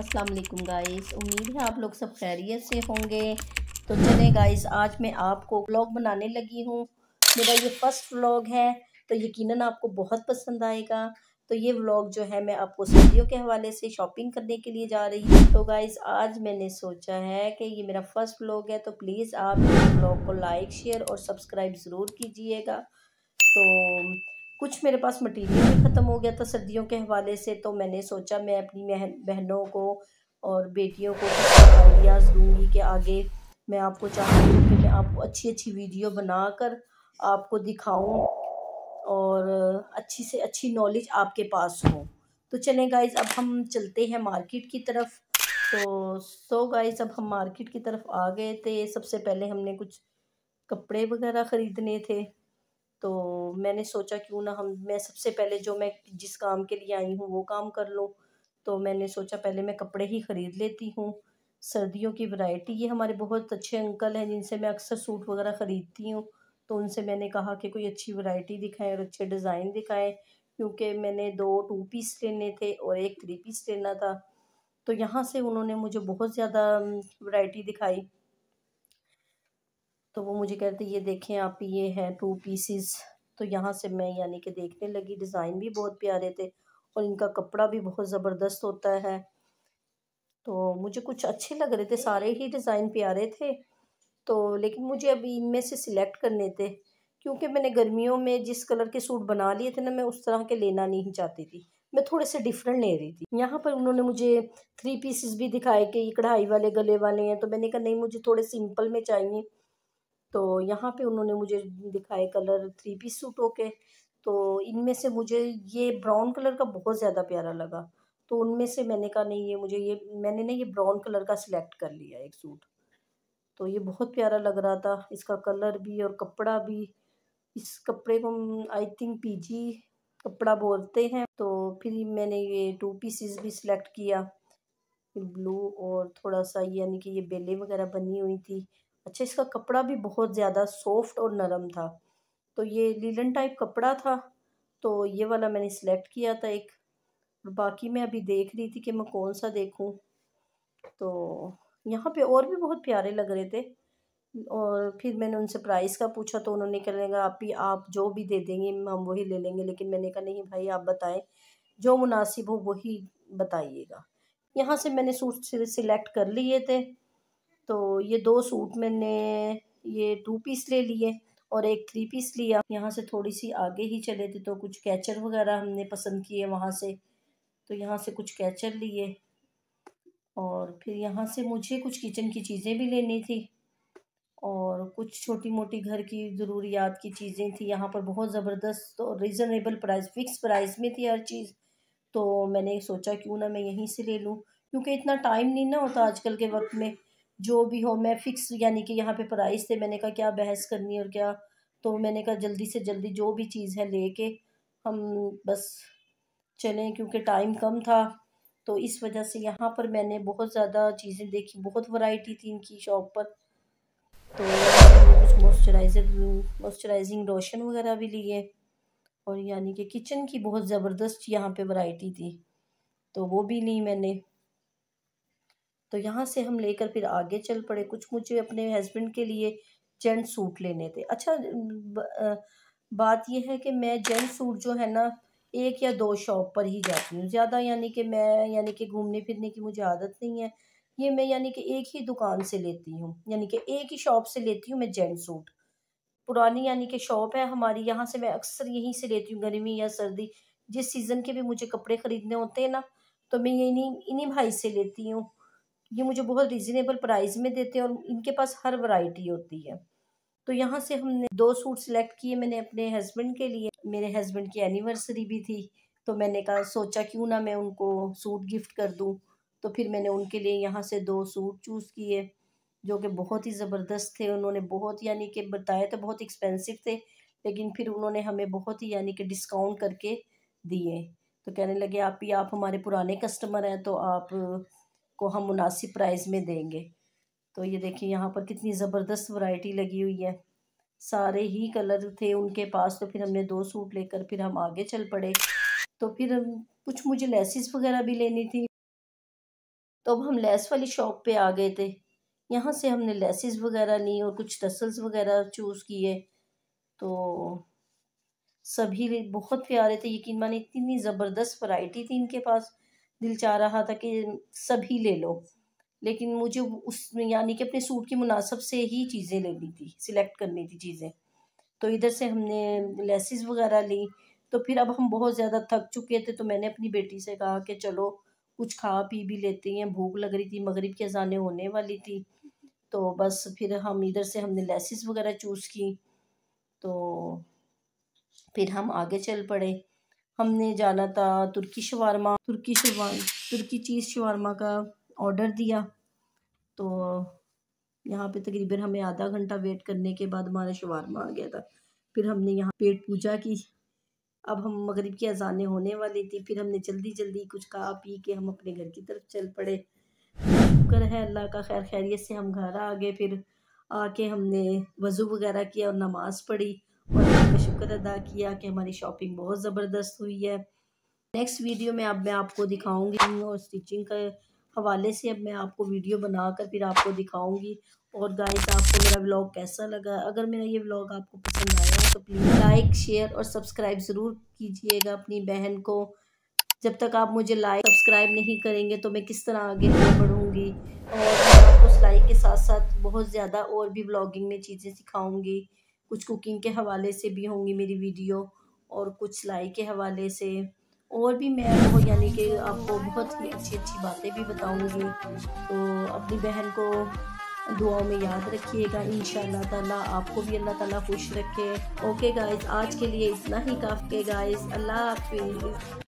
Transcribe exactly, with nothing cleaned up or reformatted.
अस्सलाम वालेकुम गाइस, उम्मीद है आप लोग सब खैरियत से होंगे। तो चले गाइस, आज मैं आपको व्लॉग बनाने लगी हूँ। मेरा ये फर्स्ट व्लॉग है तो यकीनन आपको बहुत पसंद आएगा। तो ये व्लॉग जो है मैं आपको सर्दियों के हवाले से शॉपिंग करने के लिए जा रही हूँ। तो गाइस आज मैंने सोचा है कि ये मेरा फर्स्ट व्लॉग है तो प्लीज़ आप मेरे व्लॉग को लाइक, शेयर और सब्सक्राइब ज़रूर कीजिएगा। तो कुछ मेरे पास मटेरियल भी ख़त्म हो गया था सर्दियों के हवाले से, तो मैंने सोचा मैं अपनी बहनों को और बेटियों को कुछ आइडियाज़ दूँगी कि आगे मैं आपको चाहती हूँ कि मैं आपको अच्छी अच्छी वीडियो बनाकर आपको दिखाऊं और अच्छी से अच्छी नॉलेज आपके पास हो। तो चलें गाइज़, अब हम चलते हैं मार्केट की तरफ। तो सो गाइज़ अब हम मार्केट की तरफ आ गए थे। सबसे पहले हमने कुछ कपड़े वगैरह ख़रीदने थे, तो मैंने सोचा क्यों ना हम मैं सबसे पहले जो मैं जिस काम के लिए आई हूँ वो काम कर लूँ। तो मैंने सोचा पहले मैं कपड़े ही ख़रीद लेती हूँ, सर्दियों की वैरायटी। ये हमारे बहुत अच्छे अंकल हैं जिनसे मैं अक्सर सूट वगैरह ख़रीदती हूँ, तो उनसे मैंने कहा कि कोई अच्छी वैरायटी दिखाएं और अच्छे डिज़ाइन दिखाएं, क्योंकि मैंने दो टू पीस लेने थे और एक थ्री पीस लेना था। तो यहाँ से उन्होंने मुझे बहुत ज़्यादा वैरायटी दिखाई। तो वो मुझे कहते ये देखें आप, ये हैं टू पीसेस। तो यहाँ से मैं यानी कि देखने लगी, डिज़ाइन भी बहुत प्यारे थे और इनका कपड़ा भी बहुत ज़बरदस्त होता है। तो मुझे कुछ अच्छे लग रहे थे, सारे ही डिज़ाइन प्यारे थे। तो लेकिन मुझे अभी इनमें से सिलेक्ट करने थे, क्योंकि मैंने गर्मियों में जिस कलर के सूट बना लिए थे ना, मैं उस तरह के लेना नहीं चाहती थी, मैं थोड़े से डिफरेंट ले रही थी। यहाँ पर उन्होंने मुझे थ्री पीसेस भी दिखाए कि ये कढ़ाई वाले गले वाले हैं, तो मैंने कहा नहीं मुझे थोड़े सिंपल में चाहिए। तो यहाँ पे उन्होंने मुझे दिखाए कलर थ्री पीस सूटों के, तो इनमें से मुझे ये ब्राउन कलर का बहुत ज़्यादा प्यारा लगा। तो उनमें से मैंने कहा नहीं ये मुझे ये मैंने ना ये ब्राउन कलर का सिलेक्ट कर लिया एक सूट। तो ये बहुत प्यारा लग रहा था, इसका कलर भी और कपड़ा भी। इस कपड़े को आई थिंक पीजी कपड़ा बोलते हैं। तो फिर मैंने ये टू पीसेस भी सिलेक्ट किया, ब्लू और थोड़ा सा यानी कि ये बेले वगैरह बनी हुई थी। अच्छा, इसका कपड़ा भी बहुत ज़्यादा सॉफ्ट और नरम था, तो ये लीलन टाइप कपड़ा था। तो ये वाला मैंने सिलेक्ट किया था एक, और बाकी मैं अभी देख रही थी कि मैं कौन सा देखूं। तो यहाँ पे और भी बहुत प्यारे लग रहे थे। और फिर मैंने उनसे प्राइस का पूछा, तो उन्होंने कहा आप ही आप जो भी दे देंगे हम वही ले लेंगे। लेकिन मैंने कहा नहीं भाई आप बताएं, जो मुनासिब हो वही बताइएगा। यहाँ से मैंने सूट सिलेक्ट कर लिए थे। तो ये दो सूट मैंने ये टू पीस ले लिए और एक थ्री पीस लिया। यहाँ से थोड़ी सी आगे ही चले थे तो कुछ कैचर वगैरह हमने पसंद किए वहाँ से। तो यहाँ से कुछ कैचर लिए और फिर यहाँ से मुझे कुछ किचन की चीज़ें भी लेनी थी और कुछ छोटी मोटी घर की ज़रूरियात की चीज़ें थी। यहाँ पर बहुत ज़बरदस्त और रीज़नेबल प्राइस, फिक्स प्राइस में थी हर चीज़। तो मैंने सोचा क्यों ना मैं यहीं से ले लूँ, क्योंकि इतना टाइम नहीं ना होता आजकल के वक्त में। जो भी हो मैं फ़िक्स यानी कि यहाँ पे प्राइस थे, मैंने कहा क्या बहस करनी और क्या। तो मैंने कहा जल्दी से जल्दी जो भी चीज़ है लेके हम बस चलें, क्योंकि टाइम कम था। तो इस वजह से यहाँ पर मैंने बहुत ज़्यादा चीज़ें देखी, बहुत वैरायटी थी इनकी शॉप पर। तो कुछ मॉइस्चराइज़र मॉइस्चराइजिंग लोशन वगैरह भी लिए और यानी कि किचन की बहुत ज़बरदस्त यहाँ पर वैरायटी थी, तो वो भी ली मैंने। तो यहाँ से हम लेकर फिर आगे चल पड़े। कुछ मुझे अपने हस्बैंड के लिए जेंट सूट लेने थे। अच्छा बात यह है कि मैं जेंट सूट जो है ना एक या दो शॉप पर ही जाती हूँ ज़्यादा, यानी कि मैं यानी कि घूमने फिरने की मुझे आदत नहीं है। ये मैं यानी कि एक ही दुकान से लेती हूँ, यानी कि एक ही शॉप से लेती हूँ मैं जेंट सूट। पुरानी यानी कि शॉप है हमारी, यहाँ से मैं अक्सर यहीं से लेती हूँ। गर्मी या सर्दी जिस सीज़न के भी मुझे कपड़े ख़रीदने होते हैं ना, तो मैं ये इन्हीं इन्हीं भाई से लेती हूँ। ये मुझे बहुत रीज़नेबल प्राइस में देते हैं और इनके पास हर वैरायटी होती है। तो यहाँ से हमने दो सूट सिलेक्ट किए मैंने अपने हस्बैंड के लिए। मेरे हस्बैंड की एनिवर्सरी भी थी, तो मैंने कहा सोचा क्यों ना मैं उनको सूट गिफ्ट कर दूँ। तो फिर मैंने उनके लिए यहाँ से दो सूट चूज़ किए जो कि बहुत ही ज़बरदस्त थे। उन्होंने बहुत यानी कि बताए तो बहुत एक्सपेंसिव थे, लेकिन फिर उन्होंने हमें बहुत ही यानी कि डिस्काउंट करके दिए। तो कहने लगे आप ही आप हमारे पुराने कस्टमर हैं, तो आप को हम मुनासिब प्राइस में देंगे। तो ये देखिए यहाँ पर कितनी ज़बरदस्त वैरायटी लगी हुई है, सारे ही कलर थे उनके पास। तो फिर हमने दो सूट लेकर फिर हम आगे चल पड़े। तो फिर कुछ मुझे लेसेस वगैरह भी लेनी थी। तो अब हम लेस वाली शॉप पे आ गए थे। यहाँ से हमने लेसेस वगैरह ली और कुछ टसल्स वगैरह चूज़ किए। तो सभी बहुत प्यारे थे, यकीन माने इतनी ज़बरदस्त वैरायटी थी इनके पास, दिल चाह रहा था कि सभी ले लो, लेकिन मुझे उस यानी कि अपने सूट की मुनासिब से ही चीज़ें लेनी थी, सिलेक्ट करनी थी चीज़ें। तो इधर से हमने लेसेस वगैरह ली। तो फिर अब हम बहुत ज़्यादा थक चुके थे, तो मैंने अपनी बेटी से कहा कि चलो कुछ खा पी भी लेती हैं, भूख लग रही थी, मगरिब की अजानें होने वाली थी। तो बस फिर हम इधर से हमने लेसेस वगैरह चूज़ की। तो फिर हम आगे चल पड़े। हमने जाना था तुर्की शवारमा, तुर्की शवार तुर्की चीज़ शवारमा का ऑर्डर दिया। तो यहाँ पे तकरीबन हमें आधा घंटा वेट करने के बाद हमारा शवारमा आ गया था। फिर हमने यहाँ पेट पूजा की। अब हम मगरिब की अजानें होने वाली थी। फिर हमने जल्दी जल्दी कुछ खा पी के हम अपने घर की तरफ चल पड़े। शुक्र है अल्लाह का, खैर खैरियत से हम घर आ गए। फिर आके हमने वज़ू वगैरह किया और नमाज़ पढ़ी और अल्लाह का शुक्र अदा किया कि हमारी शॉपिंग बहुत ज़बरदस्त हुई है। नेक्स्ट वीडियो में अब मैं आपको दिखाऊँगी और स्टिचिंग के हवाले से अब मैं आपको वीडियो बनाकर फिर आपको दिखाऊँगी। और गाइस, आपको मेरा व्लॉग कैसा लगा? अगर मेरा ये व्लॉग आपको पसंद आया तो प्लीज़ लाइक, शेयर और सब्सक्राइब ज़रूर कीजिएगा अपनी बहन को। जब तक आप मुझे लाइक सब्सक्राइब नहीं करेंगे तो मैं किस तरह आगे नहीं बढ़ूँगी। और आपको सिलाई के साथ साथ बहुत ज़्यादा और भी व्लॉगिंग में चीज़ें सिखाऊँगी। कुछ कुकिंग के हवाले से भी होंगी मेरी वीडियो और कुछ सिलाई के हवाले से, और भी मैं बहुत यानी कि आपको बहुत ही अच्छी अच्छी बातें भी बताऊँगी। तो अपनी बहन को दुआओं में याद रखिएगा। इंशाअल्लाह ताला आपको भी अल्लाह ताला खुश रखे। ओके गाइस, आज के लिए इतना ही काफ़ी। गाइस, अल्लाह हाफिज़।